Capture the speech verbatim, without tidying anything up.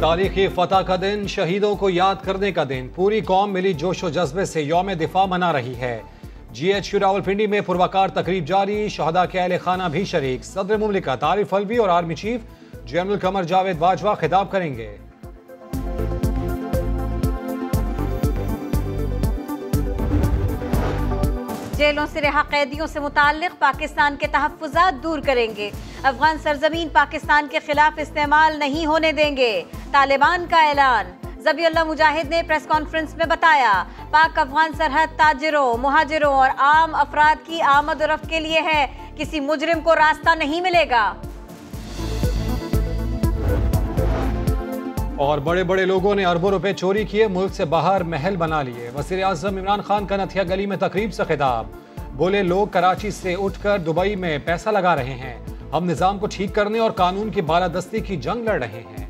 तारीखी फतह का दिन, शहीदों को याद करने का दिन। पूरी कौम मिली जोश व जज्बे से यौम दिफा मना रही है। जी एच क्यू रावलपिंडी में पुरवाकार तकरीब जारी, शहदा के अहले खाना भी शरीक। सदर मुमलिकत आरिफ अल्वी और army chief general Qamar Javed Bajwa खिताब करेंगे। जेलों से रिहा कैदियों से मुतालिक पाकिस्तान के तहफ़्फ़ुज़ात दूर करेंगे। अफगान सरजमीन पाकिस्तान के खिलाफ इस्तेमाल नहीं होने देंगे। तालिबान का ऐलान। जबीर अल्लाह मुजाहिद ने प्रेस कॉन्फ्रेंस में बताया, पाक अफगान सरहद ताजिरों, मुहाजिरों और आम अफराद की आमद और रफ्त के लिए है। किसी मुजरिम को रास्ता नहीं मिलेगा। और बड़े बड़े लोगों ने अरबों रुपए चोरी किए, मुल्क से बाहर महल बना लिए। वज़ीर आज़म इमरान खान का नथिया गली में तकरीब से खिताब। बोले, लोग कराची से उठकर दुबई में पैसा लगा रहे हैं। हम निज़ाम को ठीक करने और कानून की बालादस्ती की जंग लड़ रहे हैं।